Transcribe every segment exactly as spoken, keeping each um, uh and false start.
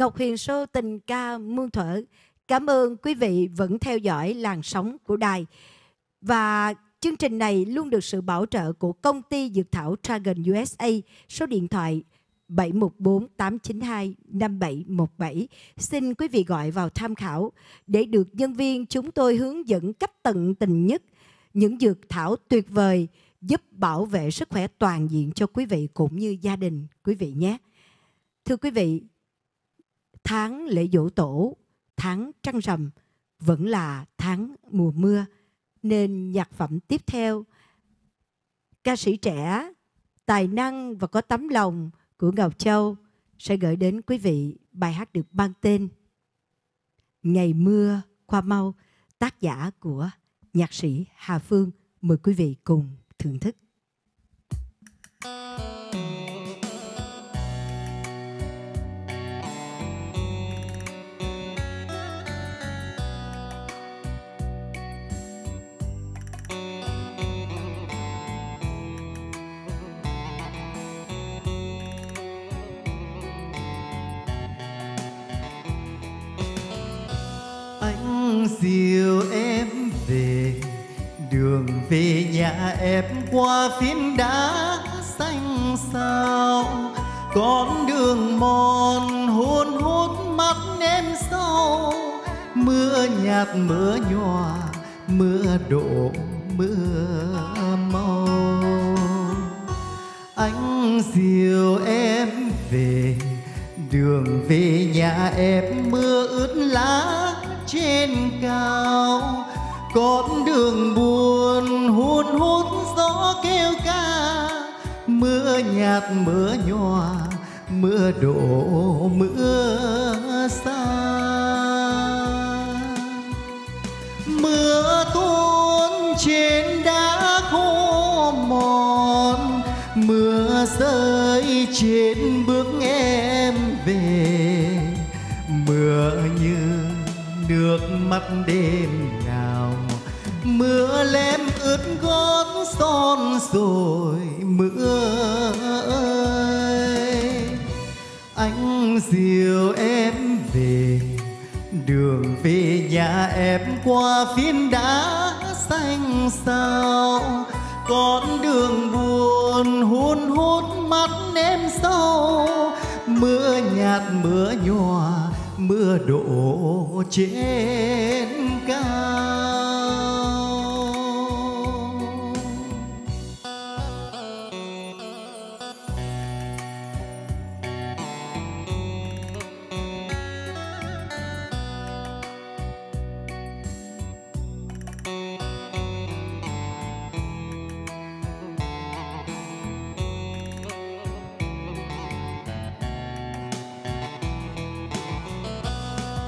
Ngọc Huyền Show tình ca muôn thuở. Cảm ơn quý vị vẫn theo dõi làn sóng của đài. Và chương trình này luôn được sự bảo trợ của công ty dược thảo Dragon u ét a, số điện thoại bảy một bốn tám chín hai năm bảy một bảy. Xin quý vị gọi vào tham khảo để được nhân viên chúng tôi hướng dẫn cách tận tình nhất những dược thảo tuyệt vời giúp bảo vệ sức khỏe toàn diện cho quý vị cũng như gia đình quý vị nhé. Thưa quý vị, tháng lễ Giỗ Tổ, tháng trăng rằm vẫn là tháng mùa mưa, nên nhạc phẩm tiếp theo, ca sĩ trẻ, tài năng và có tấm lòng của Ngọc Châu sẽ gửi đến quý vị bài hát được mang tên Ngày Mưa Qua Mau, tác giả của nhạc sĩ Hà Phương. Mời quý vị cùng thưởng thức. Anh dìu em về đường về nhà, em qua phiến đá xanh xao, con đường mòn hôn hút mắt em sau. Mưa nhạt mưa nhòa, mưa đổ mưa mau. Anh dìu em về đường về nhà, em mưa ướt lá trên cao, con đường buồn hun hút gió kêu ca. Mưa nhạt mưa nhòa, mưa đổ mưa xa. Mưa tuôn trên đá khô mòn, mưa rơi trên bước em về. Mưa như nước mắt đêm nào, mưa lem ướt gót son rồi mưa ơi. Anh dìu em về đường về nhà, em qua phiến đá xanh xao, con đường buồn hun hút mắt em sau. Mưa nhạt mưa nhòa, mưa đổ trên cao.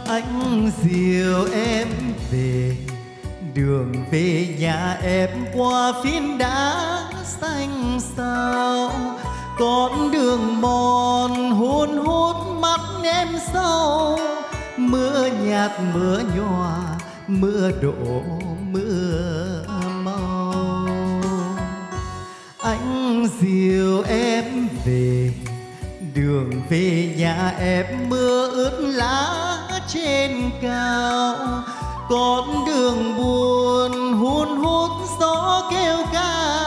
Anh dìu em về đường về nhà, em qua phiến đá xanh xao, con đường mòn hun hút mắt em sau. Mưa nhạt mưa nhòa, mưa đổ mưa mau. Anh dìu em về đường về nhà, em mưa ướt lá trên cao, con đường buồn hun hút gió kêu ca.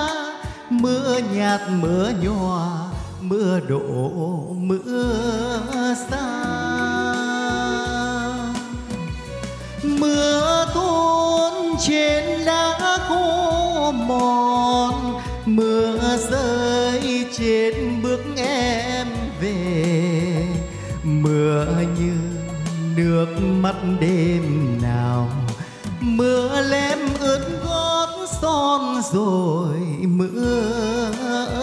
Mưa nhạt mưa nhòa, mưa đổ mưa xa. Mưa tuôn trên đá khô mòn, mưa rơi trên bước em về. Mưa như nước mắt đêm nào, mưa lem ướt gót son rồi mưa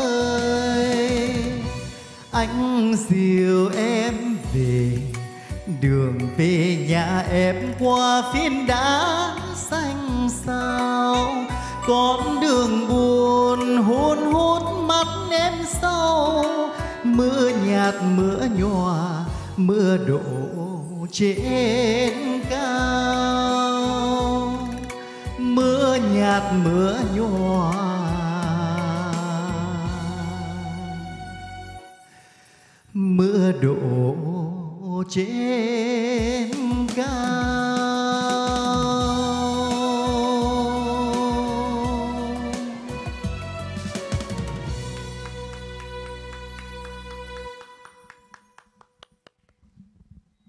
ơi. Anh dìu em về đường về nhà, em qua phiến đá xanh xao, con đường buồn hun hút mắt em sau. Mưa nhạt mưa nhòa, mưa đổ trên cao. Mưa nhạt mưa nhòa, mưa đổ trên cao.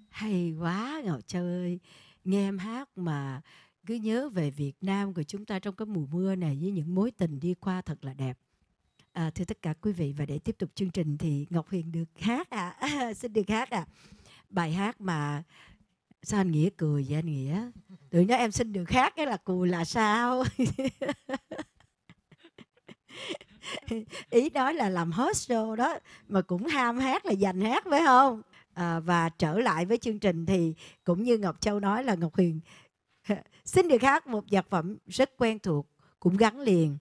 Hay quá Ngọc Châu ơi. Nghe em hát mà cứ nhớ về Việt Nam của chúng ta trong cái mùa mưa này, với những mối tình đi qua thật là đẹp. À, thưa tất cả quý vị, và để tiếp tục chương trình thì Ngọc Huyền được hát à, à xin được hát à bài hát mà sao anh Nghĩa cười vậy anh Nghĩa? Tự nhiên em xin được hát cái là cười là sao? Ý nói là làm host show đó mà cũng ham hát là dành hát phải không? À, và trở lại với chương trình thì cũng như Ngọc Châu nói là Ngọc Huyền xin được hát một nhạc phẩm rất quen thuộc, cũng gắn liền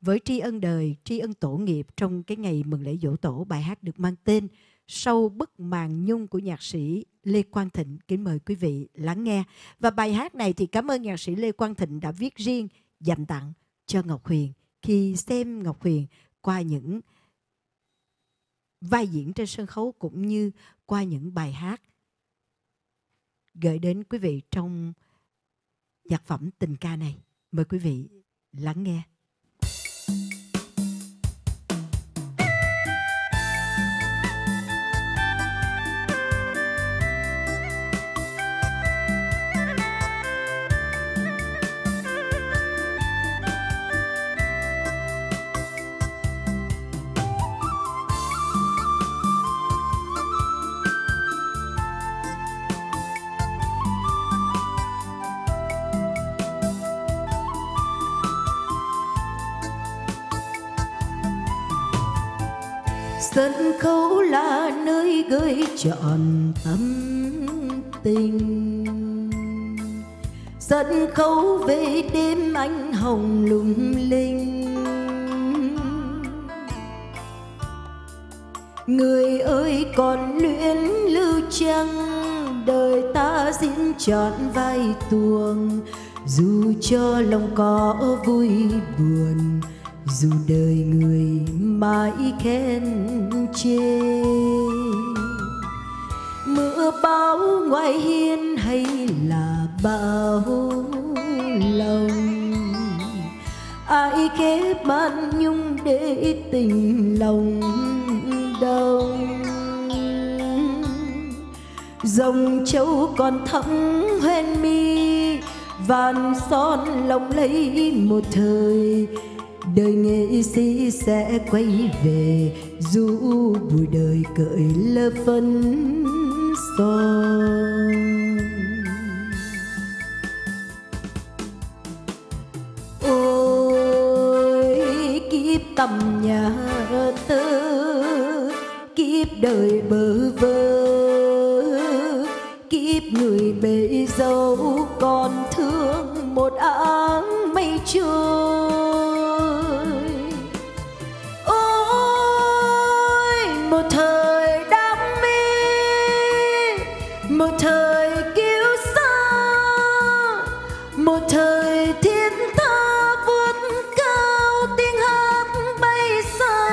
với tri ân đời, tri ân tổ nghiệp trong cái ngày mừng lễ Giỗ Tổ. Bài hát được mang tên Sau Bức Màn Nhung của nhạc sĩ Lê Quang Thịnh. Kính mời quý vị lắng nghe. Và bài hát này thì cảm ơn nhạc sĩ Lê Quang Thịnh đã viết riêng dành tặng cho Ngọc Huyền khi xem Ngọc Huyền qua những vai diễn trên sân khấu cũng như qua những bài hát, gửi đến quý vị trong nhạc phẩm tình ca này. Mời quý vị lắng nghe. Sân khấu là nơi gửi trọn tâm tình, sân khấu về đêm anh hồng lung linh. Người ơi còn luyến lưu chăng, đời ta diễn trọn vai tuồng, dù cho lòng có vui buồn, dù đời người mãi khen chê. Mưa bão ngoài hiên hay là bao lòng, ai khép màn nhung để tình lòng đông. Dòng châu còn thẫm hoen mi, vàn son lòng lấy một thời, đời nghệ sĩ sẽ quay về dù bụi đời cởi lớp phấn son. Ôi kiếp tầm nhà tơ, kiếp đời bơ vơ, kiếp người bể dâu còn thương một áng mây trôi. Một thời thiên tha vút cao, tiếng hát bay xa.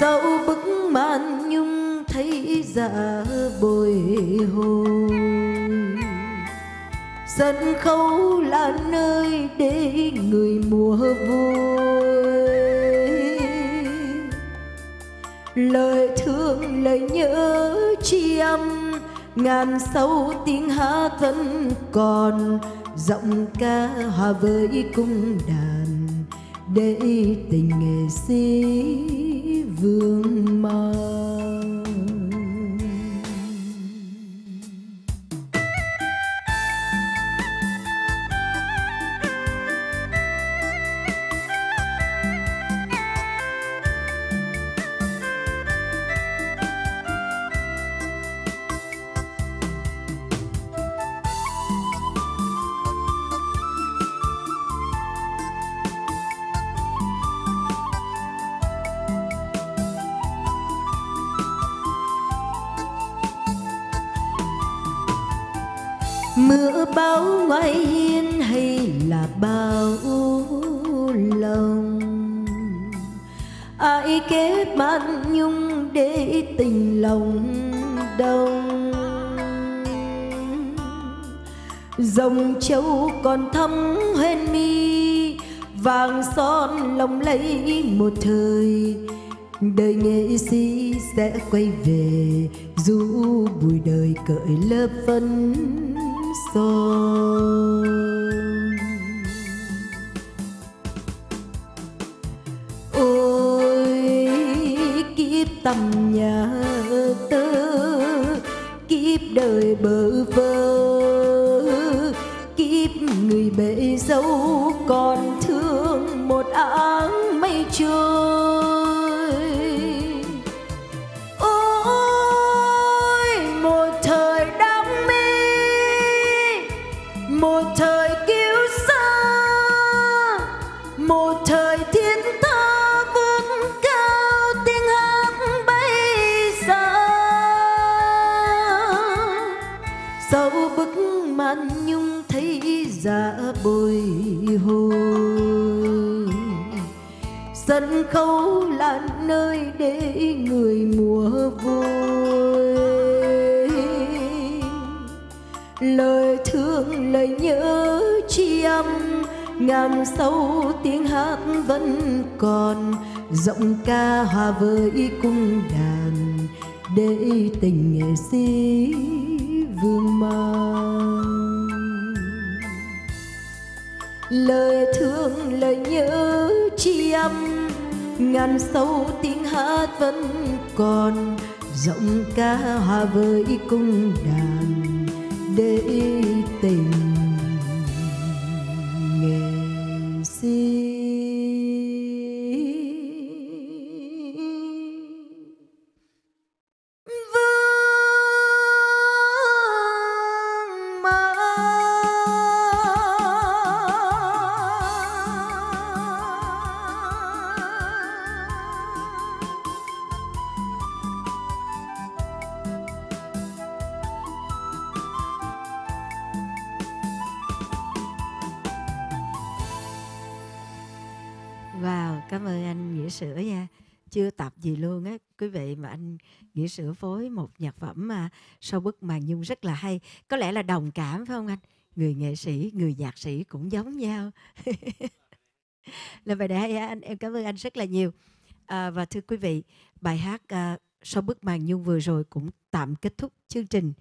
Sau bức màn nhung thấy dạ bồi hồi, sân khấu là nơi để người mùa vui. Lời thương lời nhớ tri âm, ngàn sâu tiếng hát vẫn còn, giọng ca hòa với cung đàn để tình nghệ sĩ vương mơ. Mưa bão ngoài hiên hay là bao lòng, ai kết bạn nhung để tình lòng đông. Dòng châu còn thấm hên mi, vàng son lòng lấy một thời. Đời nghệ sĩ sẽ quay về, dù bụi đời cởi lớp phấn son. Ôi kiếp tầm nhà tớ, kiếp đời bơ vơ, kiếp người bể dấu còn thương một áng mây trôi. Ôi một thời đam mê, một thời kiêu sa, một thời thiên tha vươn cao tiếng hát bay xa. Sau bức màn nhung giá bồi hồi, sân khấu là nơi để người mùa vui. Lời thương lời nhớ chi âm, ngàn sâu tiếng hát vẫn còn. Giọng ca hòa với cung đàn để tình nghệ sĩ vương mang. Lời thương lời nhớ chi âm, ngàn sâu tiếng hát vẫn còn. Giọng ca hòa với cung đàn để tình nghệ sĩ gì luôn á quý vị. Mà anh Nghĩa Sửa phối một nhạc phẩm mà sau bức màn nhung rất là hay. Có lẽ là đồng cảm phải không anh? Người nghệ sĩ, người nhạc sĩ cũng giống nhau. Là bài đấy hay anh, em cảm ơn anh rất là nhiều. À, và thưa quý vị, bài hát à, sau bức màn nhung vừa rồi cũng tạm kết thúc chương trình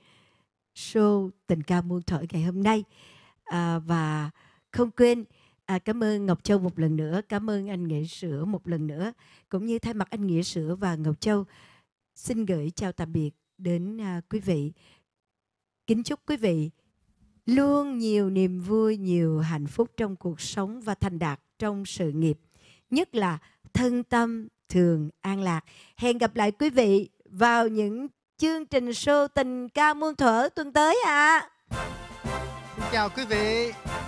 show Tình Ca Muôn Thuở ngày hôm nay. À, và không quên À, cảm ơn Ngọc Châu một lần nữa, cảm ơn anh Nghĩa Sửa một lần nữa. Cũng như thay mặt anh Nghĩa Sửa và Ngọc Châu, xin gửi chào tạm biệt đến à, quý vị. Kính chúc quý vị luôn nhiều niềm vui, nhiều hạnh phúc trong cuộc sống và thành đạt trong sự nghiệp. Nhất là thân tâm thường an lạc. Hẹn gặp lại quý vị vào những chương trình show Tình Ca Muôn Thuở tuần tới ạ. À. Chào quý vị.